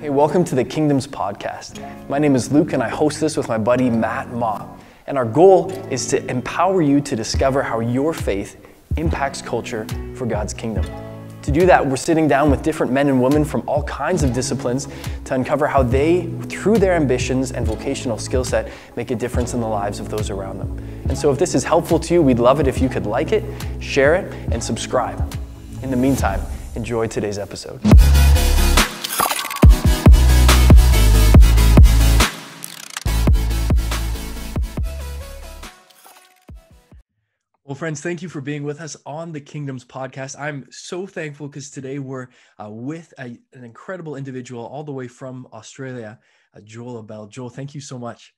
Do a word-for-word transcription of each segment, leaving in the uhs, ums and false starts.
Hey, welcome to the Kingdoms Podcast. My name is Luke and I host this with my buddy Matt Ma. And our goal is to empower you to discover how your faith impacts culture for God's kingdom. To do that, we're sitting down with different men and women from all kinds of disciplines to uncover how they, through their ambitions and vocational skill set, make a difference in the lives of those around them. And so if this is helpful to you, we'd love it if you could like it, share it, and subscribe. In the meantime, enjoy today's episode. Well, friends, thank you for being with us on the Kingdoms Podcast. I'm so thankful because today we're uh, with a, an incredible individual all the way from Australia, uh, Joel A'Bell. Joel, thank you so much.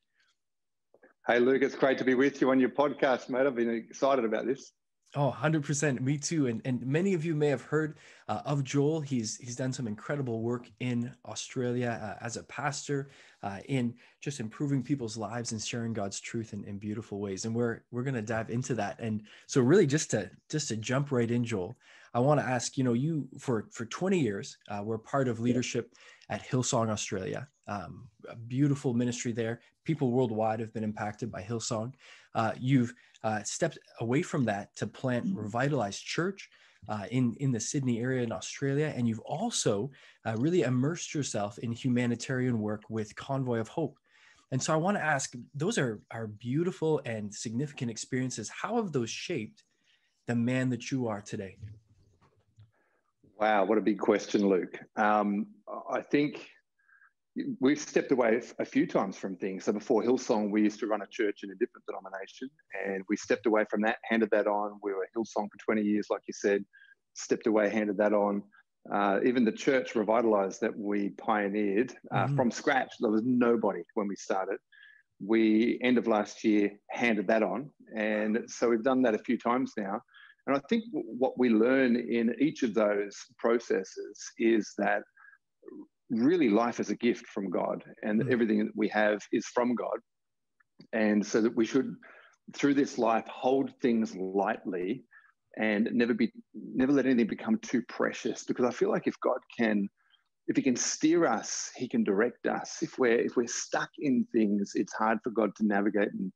Hey, Luke, it's great to be with you on your podcast, mate. I've been excited about this. Oh, one hundred percent. Me too. And, and many of you may have heard uh, of Joel. He's, he's done some incredible work in Australia uh, as a pastor uh, in just improving people's lives and sharing God's truth in, in beautiful ways. And we're we're going to dive into that. And so really just to just to jump right in, Joel, I want to ask, you know, you for, for twenty years, uh, were part of leadership at Hillsong Australia, um, a beautiful ministry there. People worldwide have been impacted by Hillsong. Uh, you've uh, stepped away from that to plant Revitalize Church uh, in, in the Sydney area in Australia. And you've also uh, really immersed yourself in humanitarian work with Convoy of Hope. And so I want to ask, those are, are beautiful and significant experiences. How have those shaped the man that you are today? Wow, what a big question, Luke. Um, I think we've stepped away a few times from things. So before Hillsong, we used to run a church in a different denomination, and we stepped away from that, handed that on. We were Hillsong for twenty years, like you said, stepped away, handed that on. Uh, even the church Revitalize that we pioneered uh, mm-hmm. from scratch, there was nobody when we started. We, end of last year, handed that on. And so we've done that a few times now. And I think what we learn in each of those processes is that really life is a gift from God, and mm-hmm. everything that we have is from God. And so that we should, through this life, hold things lightly and never be, never let anything become too precious, because I feel like if God can, if he can steer us, he can direct us. If we're, if we're stuck in things, it's hard for God to navigate and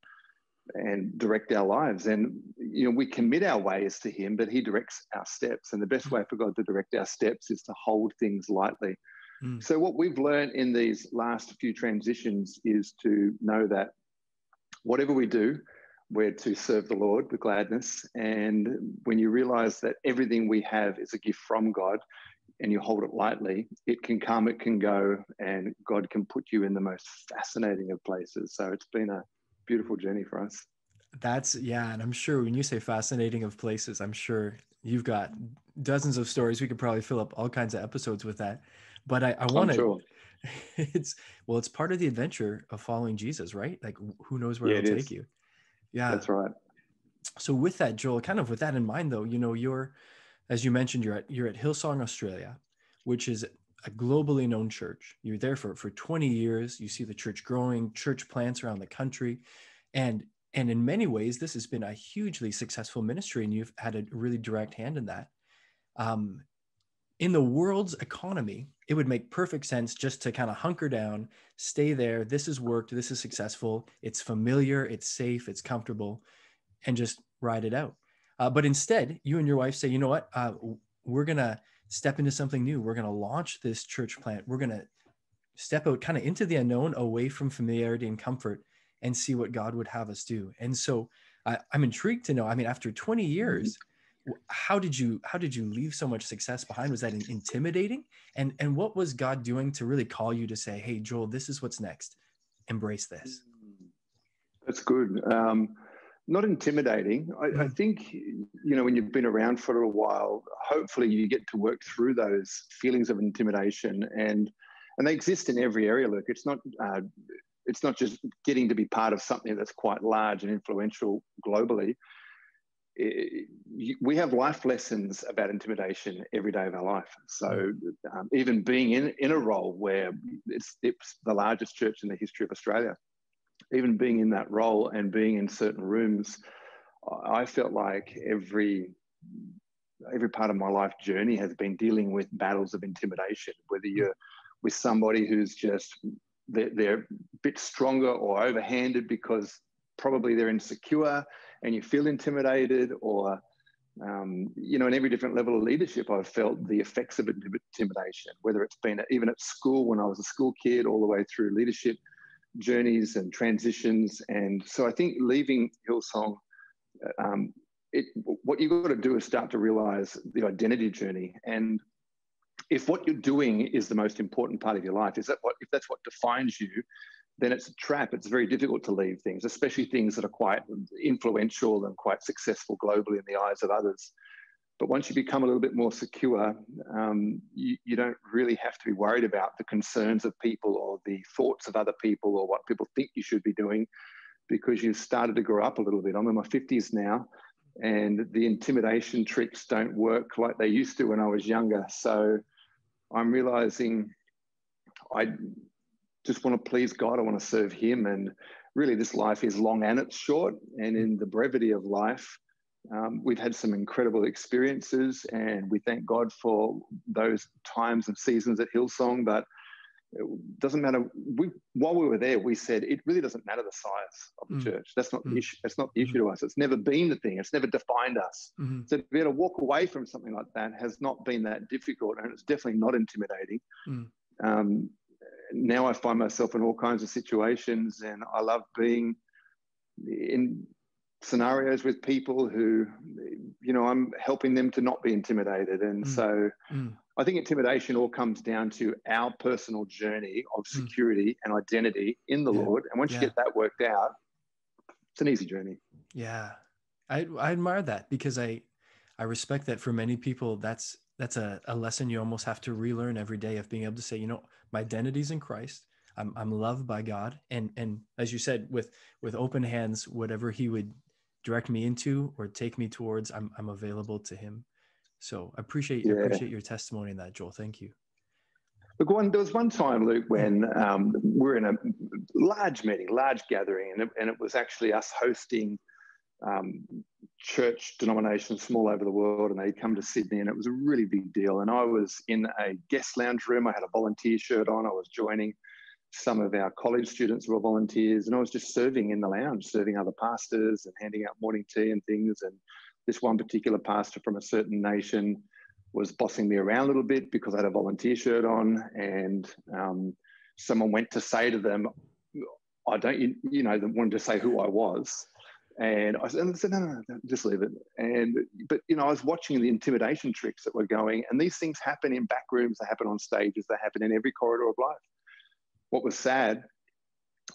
and direct our lives. And, you know, we commit our ways to him, but he directs our steps. And the best way for God to direct our steps is to hold things lightly. Mm. So what we've learned in these last few transitions is to know that whatever we do, we're to serve the Lord with gladness. And when you realize that everything we have is a gift from God and you hold it lightly, it can come, it can go, and God can put you in the most fascinating of places. So it's been a beautiful journey for us. That's, yeah. And I'm sure when you say fascinating of places, I'm sure you've got dozens of stories. We could probably fill up all kinds of episodes with that, but I, I want to, sure. it's, well, it's part of the adventure of following Jesus, right? Like who knows where yeah, it'll it take you. Yeah, that's right. So with that, Joel, kind of with that in mind though, you know, you're, as you mentioned, you're at, you're at Hillsong Australia, which is a globally known church. You're there for, for twenty years. You see the church growing, church plants around the country. And, and in many ways, this has been a hugely successful ministry, and you've had a really direct hand in that. Um, in the world's economy, it would make perfect sense just to kind of hunker down, stay there. This has worked. This is successful. It's familiar. It's safe. It's comfortable, and just ride it out. Uh, but instead, you and your wife say, you know what, uh, we're going to step into something new. We're going to launch this church plant. We're going to step out kind of into the unknown, away from familiarity and comfort, and see what God would have us do. And so I, I'm intrigued to know, I mean, after twenty years, how did you, how did you leave so much success behind? Was that intimidating? And, and what was God doing to really call you to say, hey, Joel, this is what's next. Embrace this. That's good. Um, Not intimidating. I, I think, you know, when you've been around for a while, hopefully you get to work through those feelings of intimidation, and and they exist in every area, Luke. It's not, uh, it's not just getting to be part of something that's quite large and influential globally. It, you, we have life lessons about intimidation every day of our life. So um, even being in, in a role where it's, it's the largest church in the history of Australia, even being in that role and being in certain rooms, I felt like every every part of my life journey has been dealing with battles of intimidation, whether you're with somebody who's just, they're, they're a bit stronger or overhanded because probably they're insecure and you feel intimidated, or, um, you know, in every different level of leadership, I've felt the effects of intimidation, whether it's been even at school when I was a school kid all the way through leadership journeys and transitions. And so I think leaving Hillsong, um, it, what you've got to do is start to realize the identity journey. And if what you're doing is the most important part of your life, is that what, if that's what defines you, then it's a trap. It's very difficult to leave things, especially things that are quite influential and quite successful globally in the eyes of others. But once you become a little bit more secure, um, you, you don't really have to be worried about the concerns of people or the thoughts of other people or what people think you should be doing, because you've started to grow up a little bit. I'm in my fifties now, and the intimidation tricks don't work like they used to when I was younger. So I'm realizing I just want to please God. I want to serve him. And really, this life is long and it's short. And in the brevity of life, um, we've had some incredible experiences, and we thank God for those times and seasons at Hillsong. But it doesn't matter. We, while we were there, we said it really doesn't matter the size of the mm. church. That's not mm. the issue. That's not the issue mm. to us. It's never been the thing. It's never defined us. Mm-hmm. So to be able to walk away from something like that has not been that difficult, and it's definitely not intimidating. Mm. Um, now I find myself in all kinds of situations, and I love being in scenarios with people who, you know, I'm helping them to not be intimidated. And mm. so mm. I think intimidation all comes down to our personal journey of security mm. and identity in the yeah. Lord. And once yeah. you get that worked out, it's an easy journey. Yeah. I, I admire that, because I, I respect that for many people, that's, that's a, a lesson you almost have to relearn every day, of being able to say, you know, my identity's in Christ. I'm, I'm loved by God. And, and as you said, with, with open hands, whatever he would direct me into or take me towards, I'm, I'm available to him. So I appreciate, yeah. appreciate your testimony in that, Joel. Thank you. Look, one, there was one time, Luke, when um, we were in a large meeting, large gathering, and it, and it was actually us hosting um, church denominations from all over the world, and they'd come to Sydney, and it was a really big deal. And I was in a guest lounge room. I had a volunteer shirt on. I was joining some of our college students who were volunteers, and I was just serving in the lounge, serving other pastors and handing out morning tea and things. And this one particular pastor from a certain nation was bossing me around a little bit because I had a volunteer shirt on, and um, someone went to say to them, I don't, you, you know, they wanted to say who I was. And I said, and I said no, no, no, just leave it. And, but, you know, I was watching the intimidation tricks that were going, and these things happen in back rooms, they happen on stages, they happen in every corridor of life. What was sad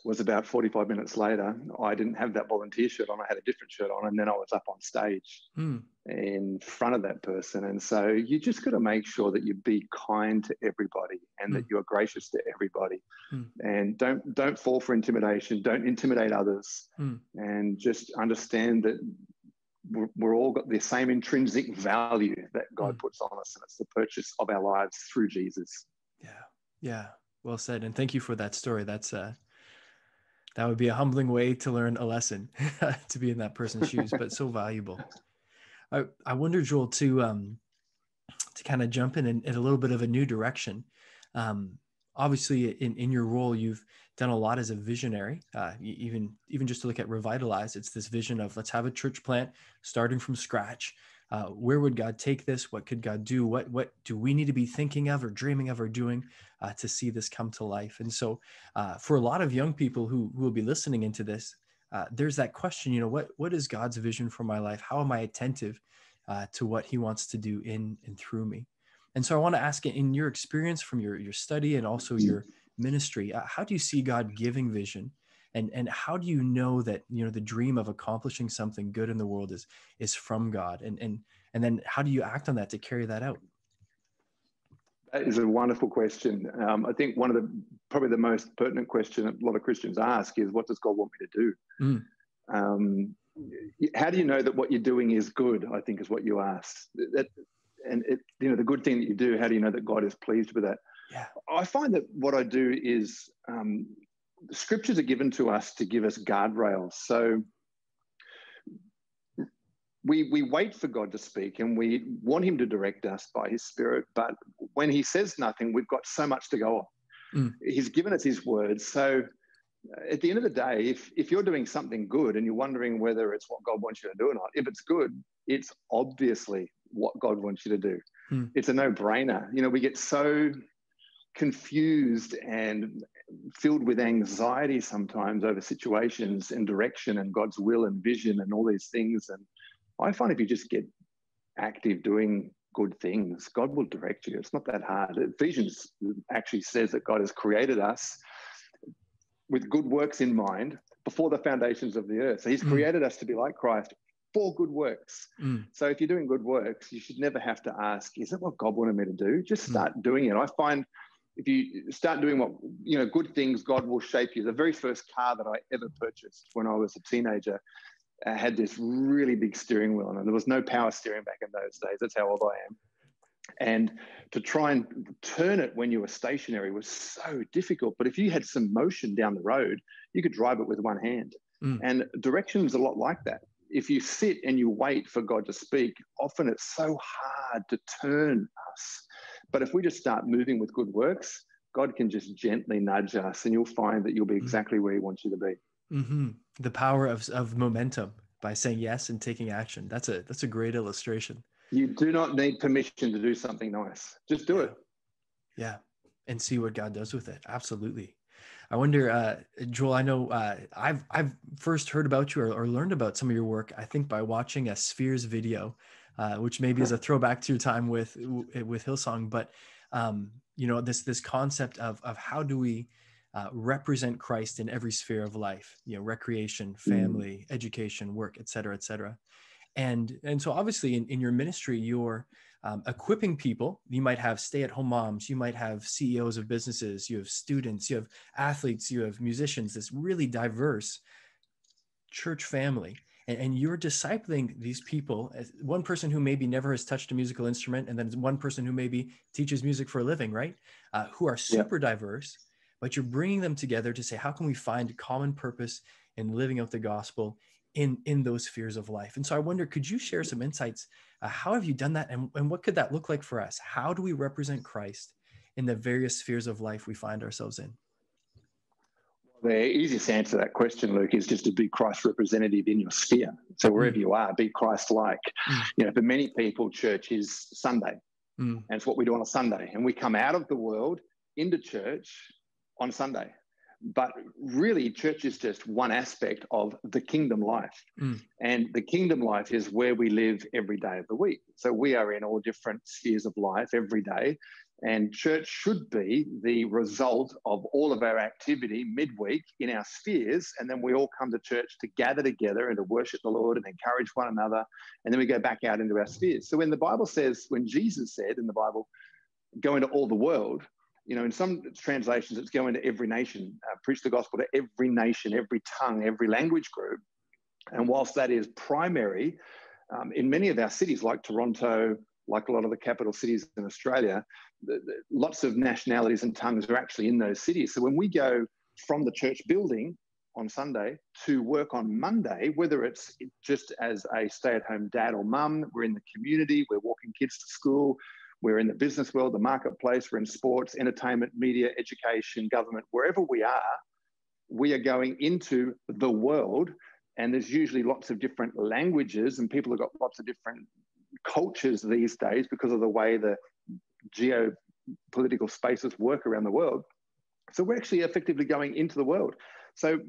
was about forty-five minutes later, I didn't have that volunteer shirt on. I had a different shirt on, and then I was up on stage mm. in front of that person. And so you just got to make sure that you be kind to everybody, and mm. that you are gracious to everybody, mm. and don't don't fall for intimidation. Don't intimidate others, mm. and just understand that we're, we're all got the same intrinsic value that God mm. puts on us, and it's the purchase of our lives through Jesus. Yeah, yeah, well said, and thank you for that story. That's uh That would be a humbling way to learn a lesson, to be in that person's shoes, but so valuable. I, I wonder, Joel, to um, to kind of jump in, in in a little bit of a new direction. Um, obviously, in, in your role, you've done a lot as a visionary. Uh, even even just to look at Revitalize, it's this vision of let's have a church plant starting from scratch. Uh, where would God take this? What could God do? What what do we need to be thinking of or dreaming of or doing uh, to see this come to life? And so uh, for a lot of young people who, who will be listening into this, uh, there's that question, you know, what what is God's vision for my life? How am I attentive uh, to what he wants to do in and through me? And so I want to ask, in your experience from your, your study and also your ministry, uh, how do you see God giving vision? And, and how do you know that, you know, the dream of accomplishing something good in the world is, is from God? And, and, and then how do you act on that to carry that out? That is a wonderful question. Um, I think one of the, probably the most pertinent question a lot of Christians ask is, what does God want me to do? Mm. Um, how do you know that what you're doing is good? I think is what you asked. That, and it, you know, the good thing that you do, how do you know that God is pleased with that? Yeah. I find that what I do is, um, the scriptures are given to us to give us guardrails. So we we wait for God to speak and we want him to direct us by his Spirit. But when he says nothing, we've got so much to go on. Mm. He's given us his word. So at the end of the day, if, if you're doing something good and you're wondering whether it's what God wants you to do or not, if it's good, it's obviously what God wants you to do. Mm. It's a no-brainer. You know, we get so confused and filled with anxiety sometimes over situations and direction and God's will and vision and all these things. And I find if you just get active doing good things, God will direct you. It's not that hard. Ephesians actually says that God has created us with good works in mind before the foundations of the earth. So he's mm. created us to be like Christ for good works. Mm. So if you're doing good works, you should never have to ask, is it what God wanted me to do? Just start mm. doing it. I find if you start doing what, you know, good things, God will shape you. The very first car that I ever purchased when I was a teenager uh, had this really big steering wheel on it. There was no power steering back in those days. That's how old I am. And to try and turn it when you were stationary was so difficult. But if you had some motion down the road, you could drive it with one hand. Mm. And direction is a lot like that. If you sit and you wait for God to speak, often it's so hard to turn us. But if we just start moving with good works, God can just gently nudge us and you'll find that you'll be exactly where he wants you to be. Mm-hmm. The power of, of momentum by saying yes and taking action. That's a, that's a great illustration. You do not need permission to do something nice. Just do yeah. it. Yeah. And see what God does with it. Absolutely. I wonder, uh, Joel, I know uh, I've I've first heard about you or, or learned about some of your work, I think, by watching a Spheres video, uh, which maybe is a throwback to your time with with Hillsong. But, um, you know, this this concept of, of how do we uh, represent Christ in every sphere of life, you know, recreation, family, mm. education, work, et cetera, et cetera. And, and so obviously in, in your ministry, you're um, equipping people. You might have stay-at-home moms, you might have C E Os of businesses, you have students, you have athletes, you have musicians, this really diverse church family. And, and you're discipling these people, one person who maybe never has touched a musical instrument, and then one person who maybe teaches music for a living, right? Uh, who are super yeah. diverse, but you're bringing them together to say, how can we find common purpose in living out the gospel in in those spheres of life? And so I wonder, could you share some insights? Uh, how have you done that? And, and what could that look like for us? How do we represent Christ in the various spheres of life we find ourselves in? Well, the easiest answer to that question, Luke, is just to be Christ representative in your sphere. So wherever mm. you are, be Christ-like. Mm. You know, for many people, church is Sunday. Mm. And it's what we do on a Sunday. And we come out of the world into church on Sunday. But really, church is just one aspect of the kingdom life. Mm. And the kingdom life is where we live every day of the week. So we are in all different spheres of life every day. And church should be the result of all of our activity midweek in our spheres. And then we all come to church to gather together and to worship the Lord and encourage one another. And then we go back out into our spheres. So when the Bible says, when Jesus said in the Bible, go into all the world, you know, in some translations, it's go into every nation, uh, preach the gospel to every nation, every tongue, every language group. And whilst that is primary, um, in many of our cities like Toronto, like a lot of the capital cities in Australia, the, the, lots of nationalities and tongues are actually in those cities. So when we go from the church building on Sunday to work on Monday, whether it's just as a stay-at-home dad or mum, we're in the community, we're walking kids to school, we're in the business world, the marketplace, we're in sports, entertainment, media, education, government, wherever we are, we are going into the world. And there's usually lots of different languages and people have got lots of different cultures these days because of the way the geopolitical spaces work around the world. So we're actually effectively going into the world. So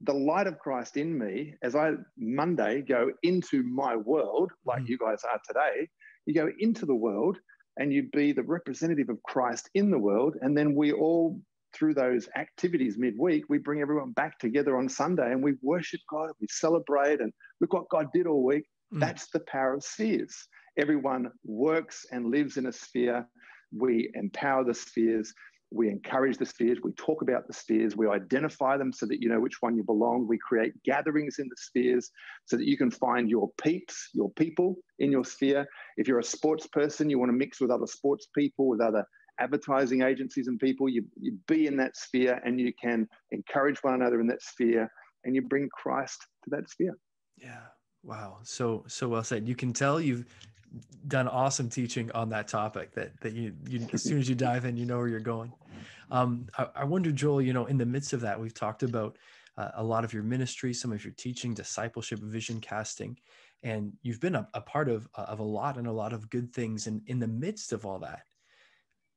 the light of Christ in me, as I Monday go into my world, like mm. you guys are today, you go into the world, and you be the representative of Christ in the world. And then we all, through those activities midweek, we bring everyone back together on Sunday and we worship God, we celebrate, and look what God did all week. Mm. That's the power of spheres. Everyone works and lives in a sphere. We empower the spheres. We encourage the spheres. We talk about the spheres. We identify them so that you know which one you belong. We create gatherings in the spheres so that you can find your peeps, your people in your sphere. If you're a sports person, you want to mix with other sports people, with other advertising agencies and people, you, you be in that sphere and you can encourage one another in that sphere and you bring Christ to that sphere. Yeah. Wow. So, so well said. You can tell you've done awesome teaching on that topic that, that you, you, as soon as you dive in, you know where you're going. Um, I, I wonder, Joel, you know, in the midst of that, we've talked about uh, a lot of your ministry, some of your teaching, discipleship, vision casting, and you've been a, a part of, uh, of a lot and a lot of good things. And in the midst of all that,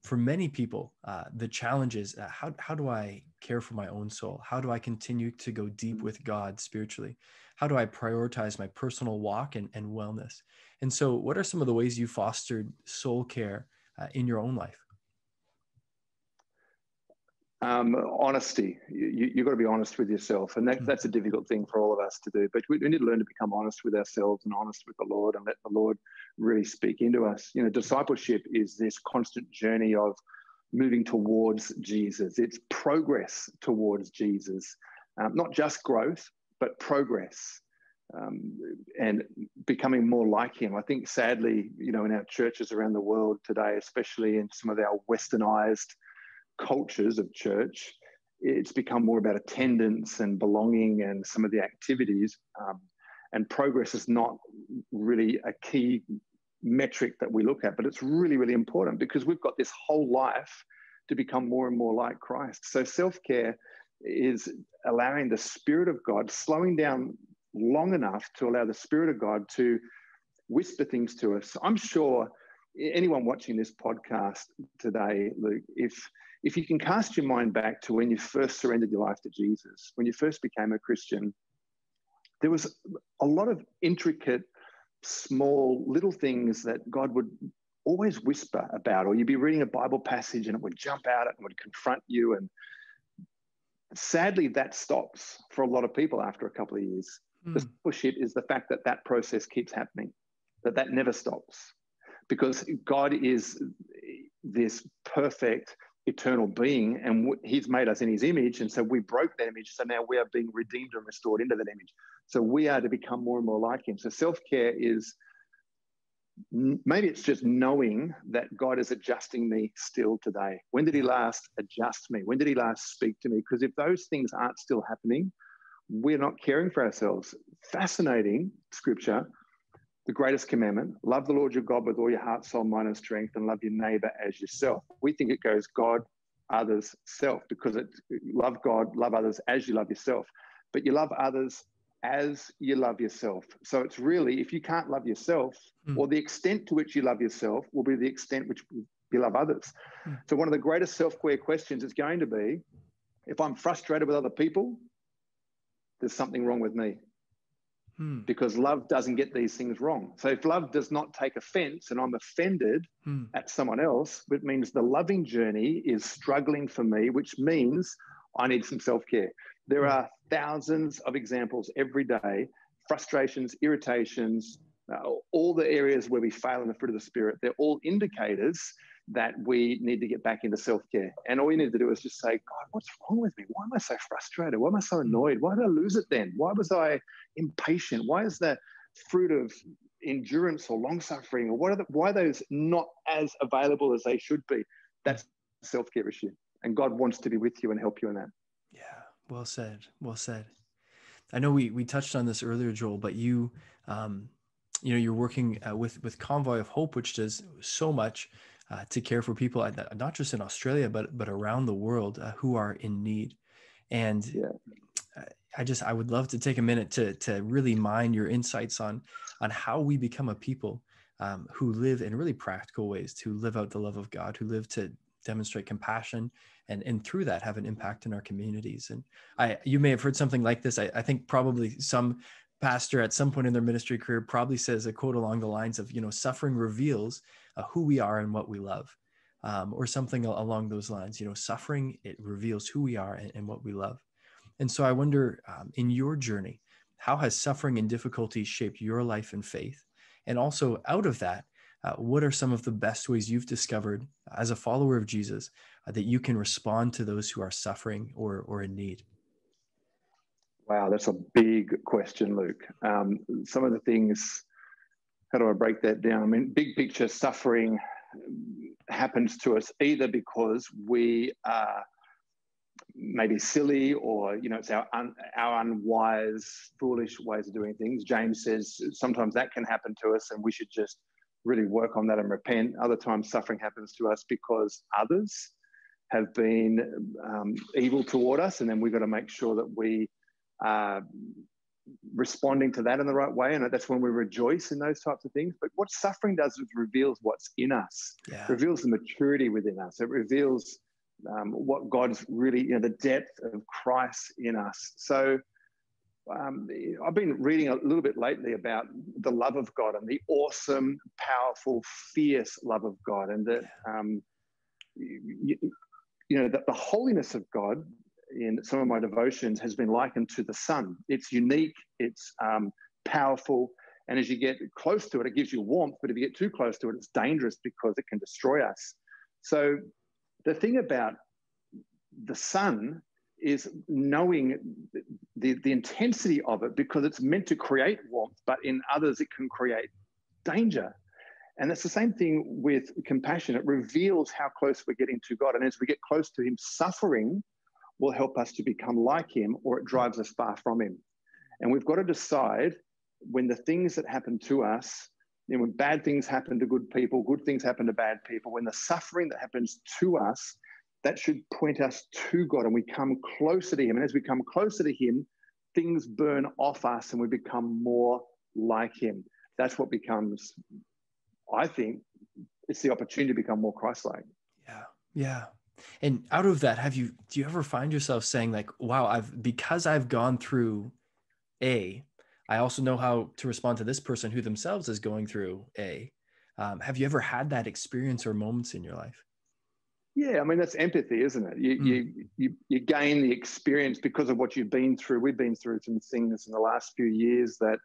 for many people, uh, the challenge is uh, how, how do I care for my own soul? How do I continue to go deep with God spiritually? How do I prioritize my personal walk and, and wellness? And so what are some of the ways you fostered soul care uh, in your own life? Um, honesty. You, you've got to be honest with yourself. And that, mm-hmm. that's a difficult thing for all of us to do. But we, we need to learn to become honest with ourselves and honest with the Lord and let the Lord really speak into us. You know, discipleship is this constant journey of moving towards Jesus. It's progress towards Jesus, um, not just growth, but progress um, and becoming more like him. I think sadly, you know, in our churches around the world today, especially in some of our westernized cultures of church, it's become more about attendance and belonging and some of the activities. Um, and progress is not really a key metric that we look at, but it's really, really important because we've got this whole life to become more and more like Christ. So self-care is allowing the Spirit of God, slowing down long enough to allow the Spirit of God to whisper things to us. I'm sure anyone watching this podcast today, Luke, if if you can cast your mind back to when you first surrendered your life to Jesus, when you first became a Christian, there was a lot of intricate, small, little things that God would always whisper about, or you'd be reading a Bible passage and it would jump out and would confront you. And sadly, that stops for a lot of people after a couple of years. Mm. The discipleship is the fact that that process keeps happening, that that never stops, because God is this perfect, eternal being, and he's made us in his image, and so we broke that image, so now we are being redeemed and restored into that image. So we are to become more and more like him. So self-care is, maybe it's just knowing that God is adjusting me still today. When did he last adjust me? When did he last speak to me? Because if those things aren't still happening, we're not caring for ourselves. Fascinating scripture, the greatest commandment, love the Lord your God with all your heart, soul, mind, and strength, and love your neighbor as yourself. We think it goes God, others, self, because it love God, love others as you love yourself. But you love others as you love yourself. So it's really, if you can't love yourself, mm. or the extent to which you love yourself will be the extent which you love others. Mm. So one of the greatest self-care questions is going to be, if I'm frustrated with other people, there's something wrong with me. Hmm. Because love doesn't get these things wrong. So if love does not take offense and I'm offended hmm. at someone else, it means the loving journey is struggling for me, which means I need some self-care. There hmm. are thousands of examples every day, frustrations, irritations, uh, all the areas where we fail in the fruit of the Spirit. They're all indicators that we need to get back into self-care. And all you need to do is just say, God, what's wrong with me? Why am I so frustrated? Why am I so annoyed? Why did I lose it then? Why was I impatient? Why is the fruit of endurance or long-suffering, or what are the, why are those not as available as they should be? That's a self-care issue. And God wants to be with you and help you in that. Yeah, well said, well said. I know we we touched on this earlier, Joel, but you, um, you know, you're working uh, with, with Convoy of Hope, which does so much Uh, to care for people, not just in Australia, but but around the world uh, who are in need. And yeah. I just, I would love to take a minute to to really mine your insights on, on how we become a people um, who live in really practical ways, to live out the love of God, who live to demonstrate compassion, and, and through that have an impact in our communities. And I, you may have heard something like this. I, I think probably some pastor at some point in their ministry career probably says a quote along the lines of, you know, suffering reveals Uh, who we are and what we love, um, or something along those lines. You know, suffering, it reveals who we are and, and what we love. And so I wonder, um, in your journey, how has suffering and difficulty shaped your life and faith? And also out of that, uh, what are some of the best ways you've discovered as a follower of Jesus uh, that you can respond to those who are suffering or, or in need? Wow, that's a big question, Luke. Um, some of the things... How do I break that down? I mean, big picture, suffering happens to us either because we are maybe silly, or, you know, it's our un, our unwise, foolish ways of doing things. James says sometimes that can happen to us and we should just really work on that and repent. Other times suffering happens to us because others have been um, evil toward us, and then we've got to make sure that we are responding to that in the right way, and that's when we rejoice in those types of things. But what suffering does is reveals what's in us. Yeah. It reveals the maturity within us. It reveals Um, what God's really, you know, the depth of Christ in us. So um, I've been reading a little bit lately about the love of God and the awesome, powerful, fierce love of God, and that um, you, you know, that the holiness of God in some of my devotions has been likened to the sun. It's unique, it's um, powerful, and as you get close to it, it gives you warmth. But if you get too close to it, it's dangerous because it can destroy us. So the thing about the sun is knowing the, the intensity of it, because it's meant to create warmth, but in others it can create danger. And that's the same thing with compassion. It reveals how close we're getting to God. And as we get close to him, suffering will help us to become like him, or it drives us far from him. And we've got to decide when the things that happen to us, you know, when bad things happen to good people, good things happen to bad people, when the suffering that happens to us, that should point us to God, and we come closer to him. And as we come closer to him, things burn off us and we become more like him. That's what becomes, I think, it's the opportunity to become more Christ-like. Yeah, yeah. And out of that, have you, do you ever find yourself saying like, wow, I've, because I've gone through A, I also know how to respond to this person who themselves is going through A. Um, have you ever had that experience or moments in your life? Yeah, I mean, that's empathy, isn't it? You, mm. you, you, you gain the experience because of what you've been through. We've been through some things in the last few years that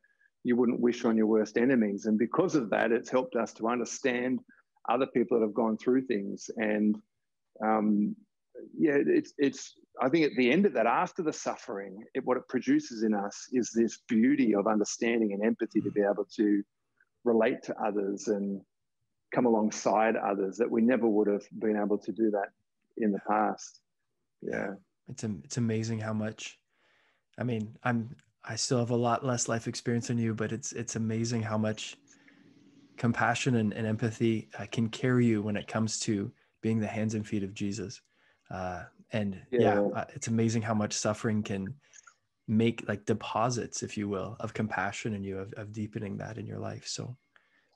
you wouldn't wish on your worst enemies. And because of that, it's helped us to understand other people that have gone through things. And um, yeah, it's, it's, I think at the end of that, after the suffering, it, what it produces in us is this beauty of understanding and empathy, mm-hmm. to be able to relate to others and come alongside others that we never would have been able to do that in the past. Yeah. It's, it's amazing how much, I mean, I'm, I still have a lot less life experience than you, but it's, it's amazing how much compassion and, and empathy uh, can carry you when it comes to being the hands and feet of Jesus. Uh, and yeah. yeah, it's amazing how much suffering can make like deposits, if you will, of compassion in you, of, of deepening that in your life. So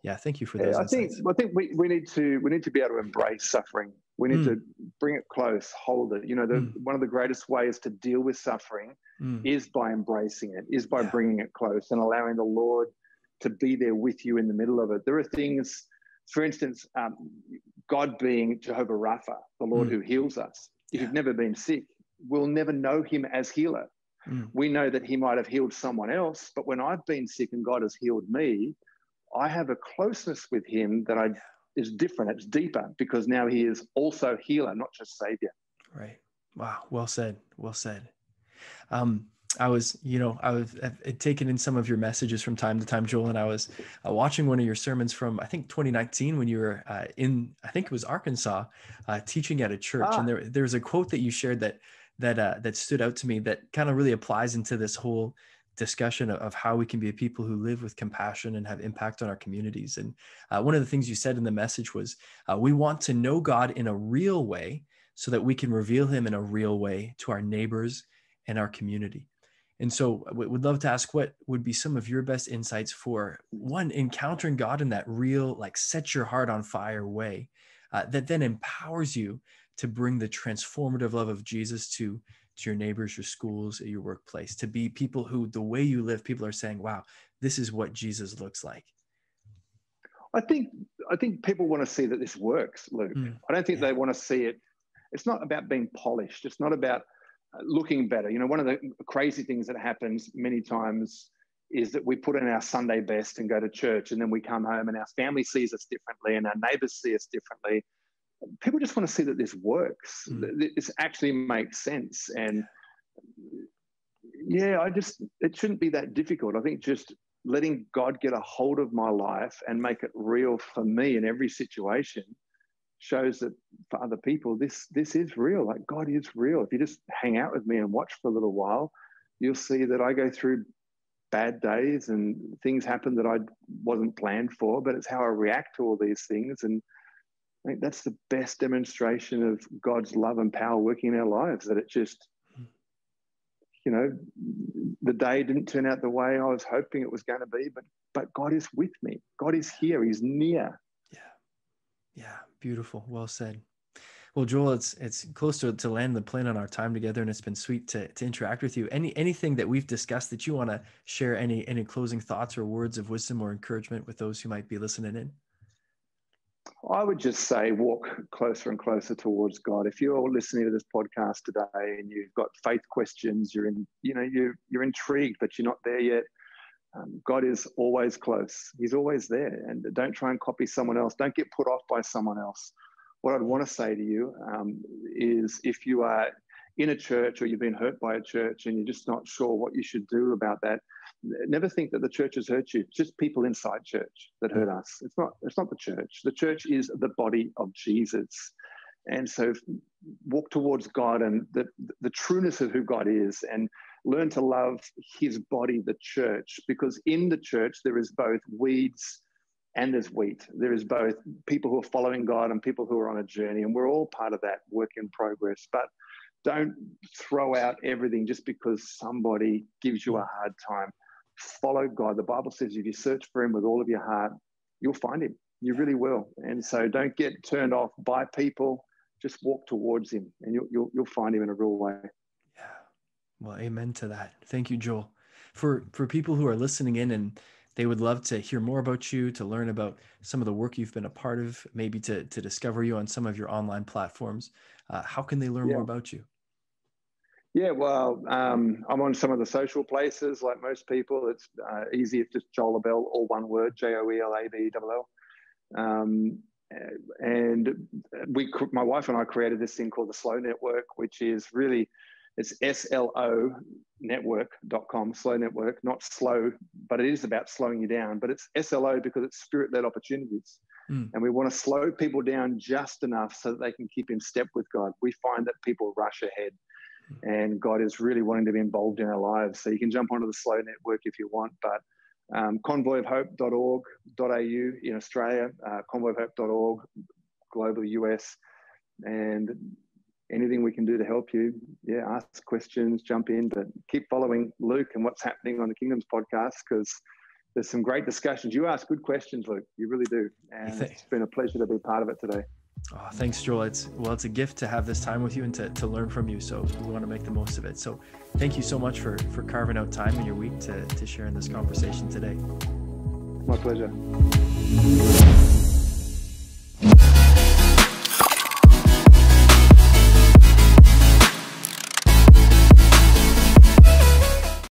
yeah, thank you for those. Yeah, I think, I think we, we need to, we need to be able to embrace suffering. We need mm. to bring it close, hold it. You know, the, mm. one of the greatest ways to deal with suffering mm. is by embracing it, is by yeah. bringing it close and allowing the Lord to be there with you in the middle of it. There are things, for instance, um, God being Jehovah Rapha, the Lord mm. who heals us. If yeah. you've never been sick, we'll never know him as healer. Mm. We know that he might have healed someone else, but when I've been sick and God has healed me, I have a closeness with him that I is different. It's deeper, because now he is also healer, not just savior. Right. Wow. Well said. Well said. Um, I was, you know, I was I've taken in some of your messages from time to time, Joel, and I was uh, watching one of your sermons from, I think, twenty nineteen, when you were uh, in, I think it was Arkansas, uh, teaching at a church. Ah. And there, there was a quote that you shared that, that, uh, that stood out to me that kind of really applies into this whole discussion of, of how we can be a people who live with compassion and have impact on our communities. And uh, one of the things you said in the message was, uh, we want to know God in a real way so that we can reveal him in a real way to our neighbors and our community. And so we would love to ask, what would be some of your best insights for, one, encountering God in that real, like set your heart on fire way uh, that then empowers you to bring the transformative love of Jesus to, to your neighbors, your schools, your workplace, to be people who, the way you live, people are saying, wow, this is what Jesus looks like. I think, I think people want to see that this works, Luke. Mm, I don't think yeah. they want to see it. It's not about being polished. It's not about looking better. You know, one of the crazy things that happens many times is that we put in our Sunday best and go to church, and then we come home and our family sees us differently and our neighbors see us differently. People just want to see that this works. Mm. This actually makes sense. And yeah, I just, it shouldn't be that difficult. I think just letting God get a hold of my life and make it real for me in every situation shows that for other people, this this is real. Like, God is real. If you just hang out with me and watch for a little while, you'll see that I go through bad days and things happen that I wasn't planned for, but it's how I react to all these things. And I think that's the best demonstration of God's love and power working in our lives, that it just, you know, the day didn't turn out the way I was hoping it was going to be, but but God is with me. God is here. He's near. Yeah. Yeah. Beautiful. Well said. Well, Joel, it's it's close to, to land the plane on our time together, and it's been sweet to, to interact with you. Any anything that we've discussed that you want to share, any any closing thoughts or words of wisdom or encouragement with those who might be listening in? I would just say walk closer and closer towards God. If you're listening to this podcast today and you've got faith questions, you're in, you know, you're you're intrigued, but you're not there yet. Um, God is always close. He's always there. And don't try and copy someone else. Don't get put off by someone else. What I'd want to say to you um, is if you are in a church or you've been hurt by a church and you're just not sure what you should do about that, never think that the church has hurt you. It's just people inside church that hurt us. It's not, it's not the church. The church is the body of Jesus. And so walk towards God and the, the trueness of who God is, and learn to love his body, the church, because in the church there is both weeds and there's wheat. There is both people who are following God and people who are on a journey, and we're all part of that work in progress. But don't throw out everything just because somebody gives you a hard time. Follow God. The Bible says if you search for him with all of your heart, you'll find him. You really will. And so don't get turned off by people. Just walk towards him, and you'll, you'll, you'll find him in a real way. Yeah. Well, amen to that. Thank you, Joel. For, for people who are listening in and they would love to hear more about you, to learn about some of the work you've been a part of, maybe to, to discover you on some of your online platforms, Uh, how can they learn yeah. more about you? Yeah, well, um, I'm on some of the social places, like most people. It's uh, easy. It's just Joel A'Bell, all one word, J O E L A B E L L. Um, and we, my wife and I created this thing called The Slow Network, which is really, it's S L O network dot com, Slow Network, not slow, but it is about slowing you down. But it's S L O because it's spirit-led opportunities. Mm. And we want to slow people down just enough so that they can keep in step with God. We find that people rush ahead, and God is really wanting to be involved in our lives. So you can jump onto the Slow Network if you want, but um, convoy of hope dot org dot A U in Australia, uh, convoy of hope dot org, global U S, and anything we can do to help you, yeah, ask questions, jump in, but keep following Luke and what's happening on the Kingdoms podcast, because there's some great discussions. You ask good questions, Luke. You really do. And it's been a pleasure to be part of it today. Oh, thanks, Joel. It's, well, it's a gift to have this time with you and to, to learn from you. So we want to make the most of it. So thank you so much for, for carving out time in your week to, to share in this conversation today. My pleasure.